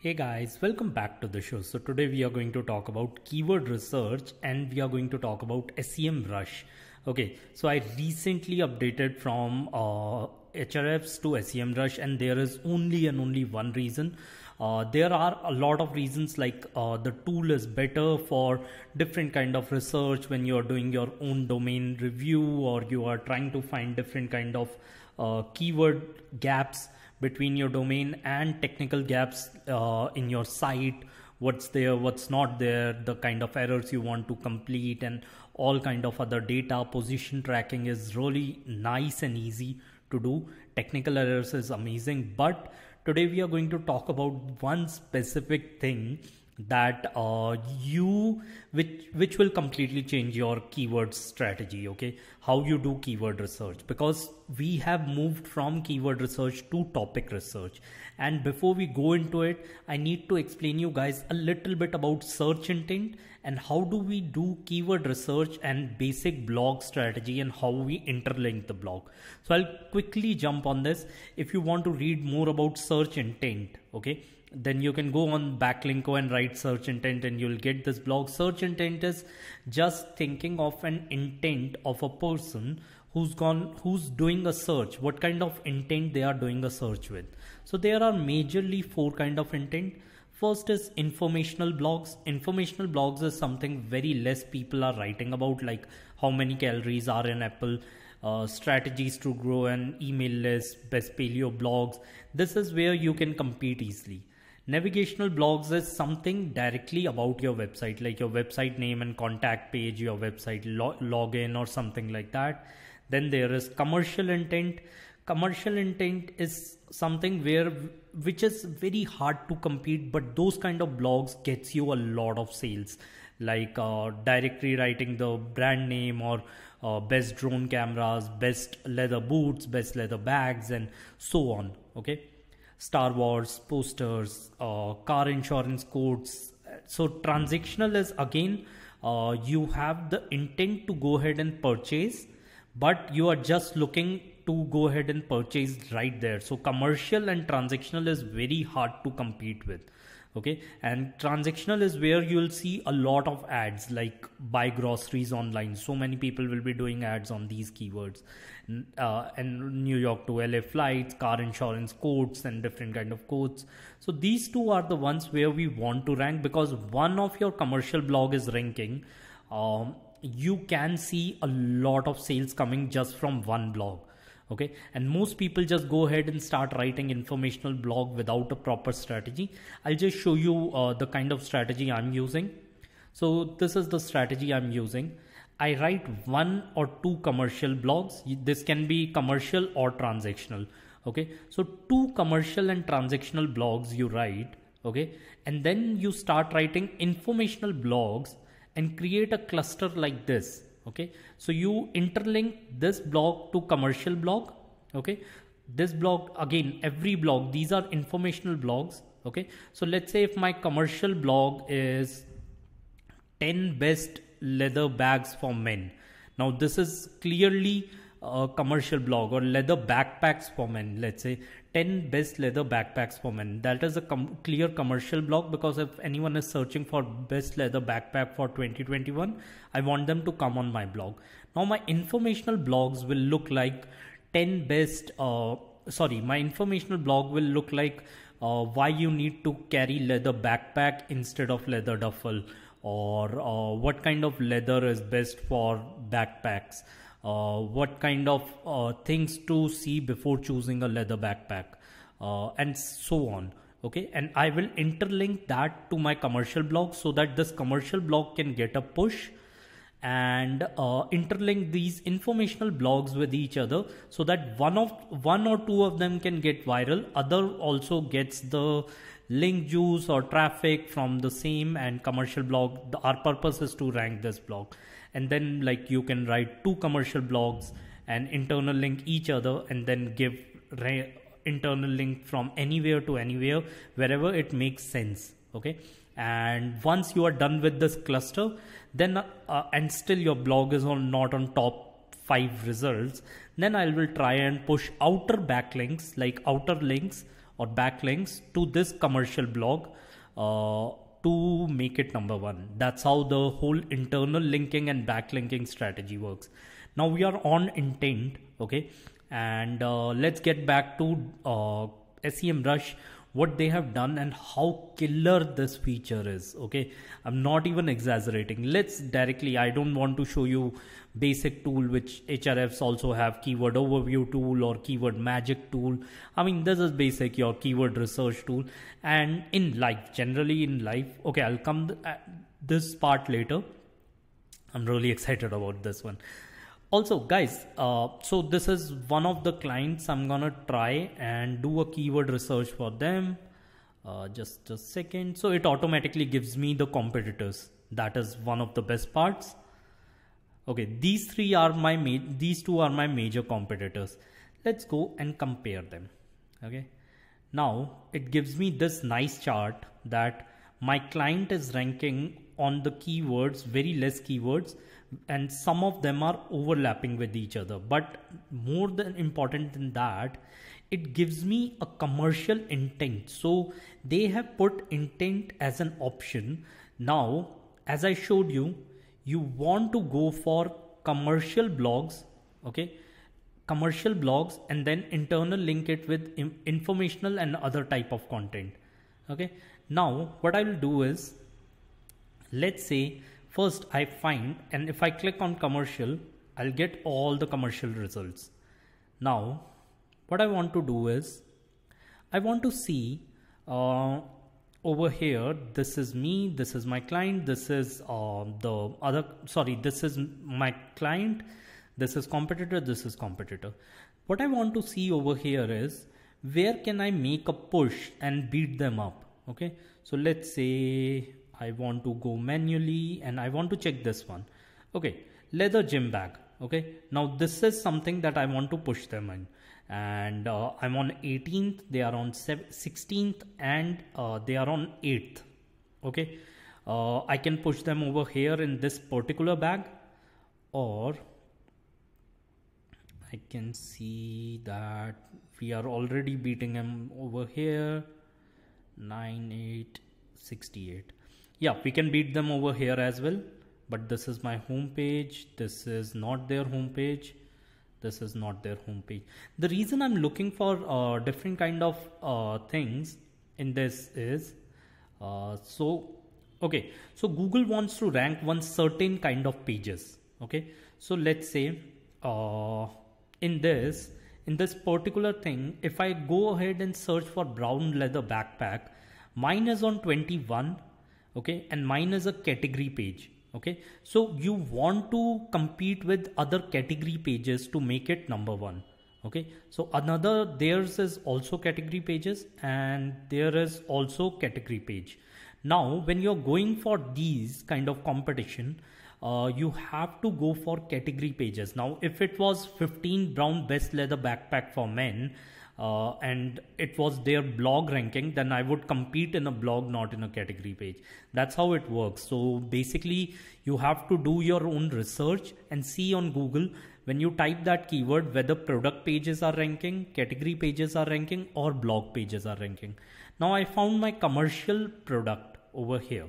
Hey guys, welcome back to the show. So today we are going to talk about keyword research and we are going to talk about SEMrush. Okay, so I recently updated from Ahrefs to SEMrush, and there is only one reason. There are a lot of reasons, like the tool is better for different kind of research when you are doing your own domain review or you are trying to find different kind of keyword gaps between your domain and technical gaps in your site. What's there, what's not there, the kind of errors you want to complete and all kind of other data. Position tracking is really nice and easy to do. Technical errors is amazing, but today we are going to talk about one specific thing that which will completely change your keyword strategy. Okay, how you do keyword research, because we have moved from keyword research to topic research. And before we go into it, I need to explain you guys a little bit about search intent and how do we do keyword research and basic blog strategy and how we interlink the blog. So I'll quickly jump on this. If you want to read more about search intent, okay, then you can go on Backlinko and write search intent and you'll get this blog. Search intent is just thinking of an intent of a person who's doing a search, what kind of intent they are doing a search with. So there are majorly four kind of intent. First is informational blogs. Informational blogs is something very less people are writing about, like how many calories are in apple, strategies to grow an email list, best paleo blogs. This is where you can compete easily. Navigational blogs is something directly about your website, like your website name and contact page, your website login or something like that. Then there is commercial intent. Commercial intent is something which is very hard to compete, but those kind of blogs gets you a lot of sales, like directly writing the brand name or best drone cameras, best leather boots, best leather bags, and so on. Okay, Star Wars posters, car insurance quotes. So transactional is again you have the intent to go ahead and purchase, but you are just looking to go ahead and purchase right there. So commercial and transactional is very hard to compete with. Okay, and transactional is where you'll see a lot of ads, like buy groceries online. So many people will be doing ads on these keywords, and New York to LA flights, car insurance quotes, and different kind of quotes. So these two are the ones where we want to rank, because one of your commercial blog is ranking, you can see a lot of sales coming just from one blog. Okay, and most people just go ahead and start writing informational blog without a proper strategy. I'll just show you the kind of strategy I'm using. So this is the strategy I'm using. I write one or two commercial blogs. This can be commercial or transactional. Okay, so two commercial and transactional blogs you write. Okay, and then you start writing informational blogs and create a cluster like this. Okay, so you interlink this blog to commercial blog. Okay, this blog, again, every blog, these are informational blogs. Okay, so let's say if my commercial blog is 10 best leather bags for men. Now this is clearly a commercial blog, or leather backpacks for men. Let's say 10 best leather backpacks for men. That is a clear commercial blog, because if anyone is searching for best leather backpack for 2021, I want them to come on my blog. Now my informational blogs will look like 10 best, my informational blog will look like why you need to carry leather backpack instead of leather duffel, or what kind of leather is best for backpacks. What kind of things to see before choosing a leather backpack, and so on. Okay, and I will interlink that to my commercial blog so that this commercial blog can get a push, and interlink these informational blogs with each other so that one or two of them can get viral, other also gets the link juice or traffic from the same. And commercial blog, our purpose is to rank this blog. And then, like, you can write two commercial blogs and internal link each other, and then give internal link from anywhere to anywhere wherever it makes sense. Okay, and once you are done with this cluster, then and still your blog is not on top 5 results, then I will try and push outer backlinks, like outer links or backlinks to this commercial blog to make it number one. That's how the whole internal linking and backlinking strategy works. Now we are on intent, okay? And let's get back to SEMrush, what they have done and how killer this feature is, okay? I'm not even exaggerating. Let's directly, I don't want to show you basic tool, which Ahrefs also have, keyword overview tool or keyword magic tool. I mean, this is basic, your keyword research tool. And in life, generally in life, okay, I'll come this part later. I'm really excited about this one. Also guys, so this is one of the clients. I'm gonna try and do a keyword research for them. Just a second. So it automatically gives me the competitors. That is one of the best parts. Okay, these two are my major competitors. Let's go and compare them. Okay, now it gives me this nice chart that my client is ranking on the keywords, very less keywords, and some of them are overlapping with each other. But more than important than that, it gives me a commercial intent. So they have put intent as an option. Now, as I showed you, you want to go for commercial blogs, okay? Commercial blogs, and then internal link it with informational and other type of content, okay? Now, what I will do is, let's say first I find, and if I click on commercial, I'll get all the commercial results. Now, what I want to do is, I want to see over here, this is me, this is my client, this is this is my client, this is competitor, this is competitor. What I want to see over here is, where can I make a push and beat them up? Okay, so let's say I want to go manually and I want to check this one. Okay, leather gym bag. Okay, now this is something that I want to push them in. And I'm on 18th, they are on 16th, and they are on 8th. Okay, I can push them over here in this particular bag, or I can see that we are already beating them over here. 9868. Yeah, we can beat them over here as well, but this is my home page. This is not their home page. This is not their home page. The reason I'm looking for different kind of things in this is, okay. So Google wants to rank one certain kind of pages. Okay. So let's say in this particular thing, if I go ahead and search for brown leather backpack, mine is on 21. Okay, and mine is a category page. Okay, so you want to compete with other category pages to make it number one. Okay, so another, theirs is also category pages, and there is also category page. Now, when you're going for these kind of competition, you have to go for category pages. Now, if it was 15 brown best leather backpack for men, and it was their blog ranking, then I would compete in a blog, not in a category page. That's how it works. So basically you have to do your own research and see on Google when you type that keyword, whether product pages are ranking, category pages are ranking, or blog pages are ranking. Now I found my commercial product over here.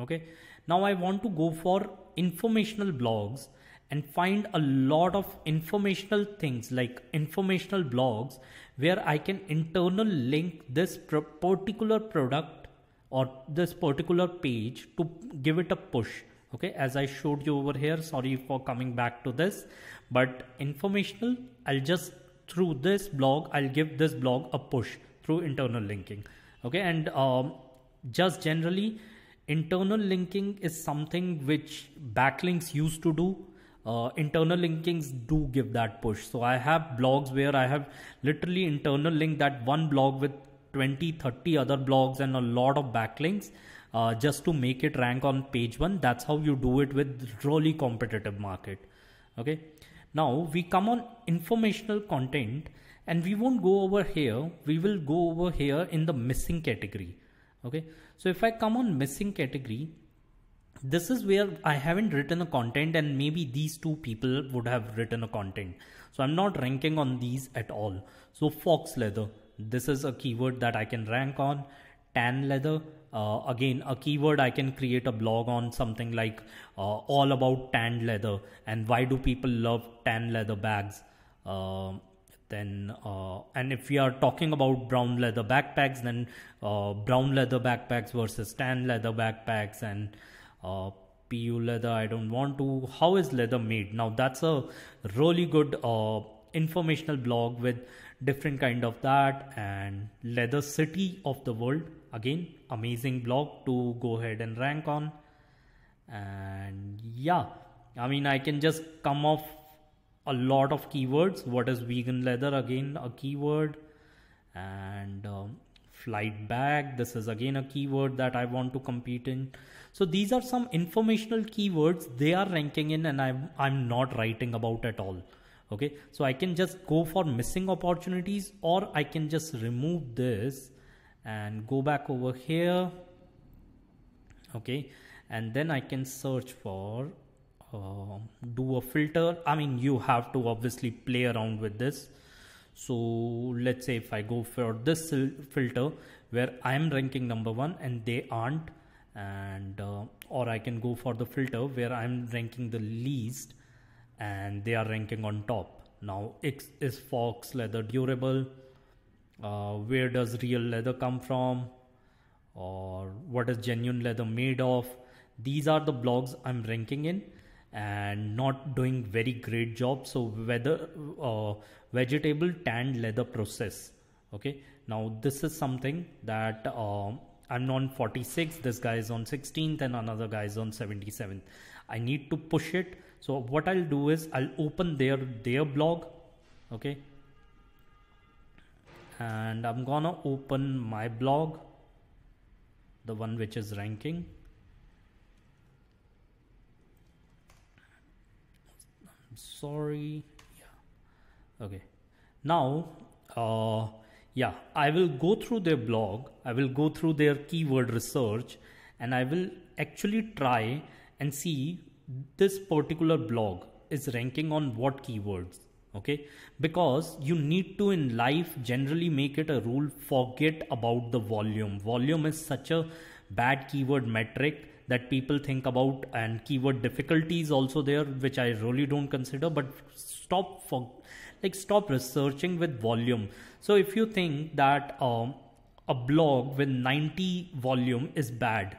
Okay. Now I want to go for informational blogs and find a lot of informational things, like informational blogs where I can internal link this particular product or this particular page to give it a push. Okay, as I showed you over here, sorry for coming back to this, but informational, I'll just through this blog, I'll give this blog a push through internal linking. Okay, and just generally internal linking is something which backlinks used to do. Internal linkings do give that push. So I have blogs where I have literally internal linked that one blog with 20-30 other blogs and a lot of backlinks just to make it rank on page one. That's how you do it with really competitive market. Okay. Now we come on informational content, and we won't go over here. We will go over here in the missing category. Okay. So if I come on missing category, this is where I haven't written a content, and maybe these two people would have written a content. So I'm not ranking on these at all. So fox leather, This is a keyword that I can rank on. Tan leather, again a keyword I can create a blog on, something like all about tanned leather and why do people love tan leather bags. And if we are talking about brown leather backpacks, then brown leather backpacks versus tan leather backpacks, and PU leather I don't want to. How is leather made? Now that's a really good informational blog with different kind of that. And leather city of the world, again amazing blog to go ahead and rank on. And yeah, I mean I can just come off a lot of keywords. What is vegan leather? Again a keyword. And flight bag, this is again a keyword that I want to compete in. So these are some informational keywords they are ranking in and I'm not writing about at all. Okay, so I can just go for missing opportunities, or I can just remove this and go back over here. Okay, and then I can search for do a filter. I mean you have to obviously play around with this. So let's say if I go for this filter where I'm ranking number one and they aren't, and or I can go for the filter where I'm ranking the least and they are ranking on top. Now X is fox leather durable, where does real leather come from, or what is genuine leather made of. These are the blogs I'm ranking in and not doing very great job. So whether vegetable tanned leather process. Okay, now this is something that I'm on 46, this guy is on 16th and another guy is on 77th. I need to push it. So what I'll do is I'll open their blog. Okay, and I'm gonna open my blog, the one which is ranking. Sorry. Yeah. Okay, now yeah, I will go through their blog, I will go through their keyword research, and I will actually try and see this particular blog is ranking on what keywords. Okay, because you need to in life generally make it a rule, forget about the volume. Volume is such a bad keyword metric that people think about, and keyword difficulty is also there, which I really don't consider, but stop researching with volume. So if you think that a blog with 90 volume is bad,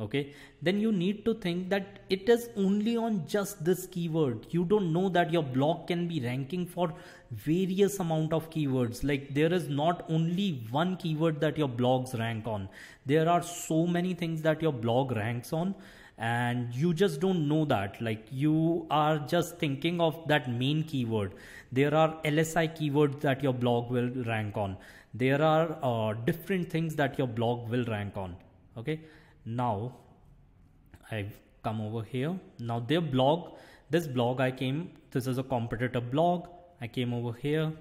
okay, then you need to think that it is only on just this keyword. You don't know that your blog can be ranking for various amount of keywords. Like there is not only one keyword that your blogs rank on. There are so many things that your blog ranks on and you just don't know that. Like you are just thinking of that main keyword. There are LSI keywords that your blog will rank on. There are different things that your blog will rank on. Okay. Now I've come over here. Now their blog, this blog I came, this is a competitor blog. I came over here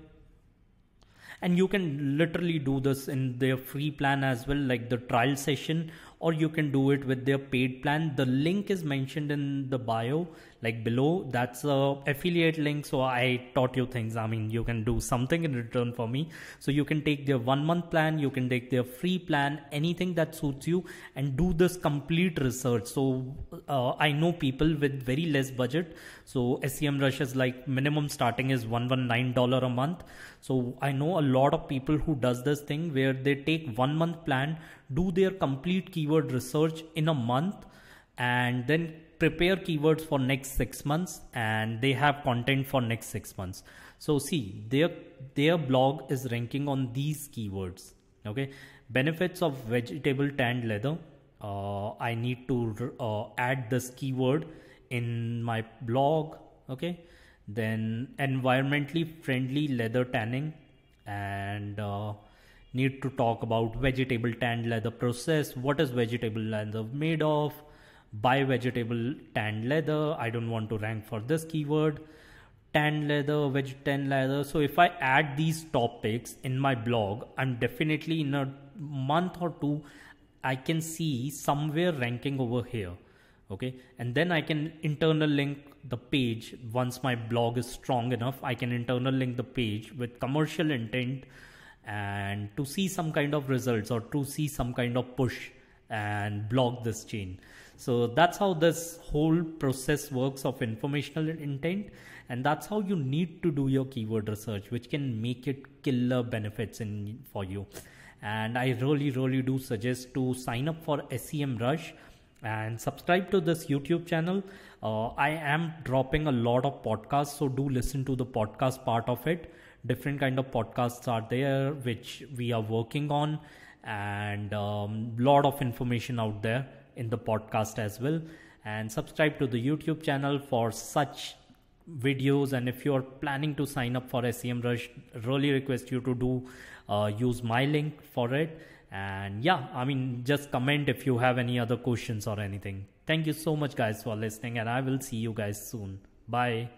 and you can literally do this in their free plan as well, like the trial session, or you can do it with their paid plan. The link is mentioned in the bio, like below. That's a affiliate link. So I taught you things. I mean, you can do something in return for me. So you can take their 1 month plan. You can take their free plan, anything that suits you, and do this complete research. So I know people with very less budget. So SEMrush is like minimum starting is $119 a month. So I know a lot of people who does this thing where they take 1 month plan, do their complete keyword research in a month, and then prepare keywords for next 6 months, and they have content for next 6 months. So see, their blog is ranking on these keywords. Okay, benefits of vegetable tanned leather. I need to add this keyword in my blog. Okay, then environmentally friendly leather tanning, and need to talk about vegetable tanned leather process. What is vegetable leather made of? Buy vegetable tanned leather. I don't want to rank for this keyword. Tanned leather, veg tan leather. So if I add these topics in my blog, I'm definitely in a month or two, I can see somewhere ranking over here. Okay, and then I can internal link the page. Once my blog is strong enough, I can internal link the page with commercial intent and to see some kind of results or to see some kind of push and block this chain. So that's how this whole process works of informational intent, and that's how you need to do your keyword research, which can make it killer benefits for you. And I really do suggest to sign up for SEMrush and subscribe to this YouTube channel. I am dropping a lot of podcasts, so do listen to the podcast part of it. Different kind of podcasts are there which we are working on, and lot of information out there in the podcast as well. And subscribe to the YouTube channel for such videos. And if you are planning to sign up for SEMrush, really request you to do use my link for it. And yeah, I mean, just comment if you have any other questions or anything. Thank you so much guys for listening, and I will see you guys soon. Bye.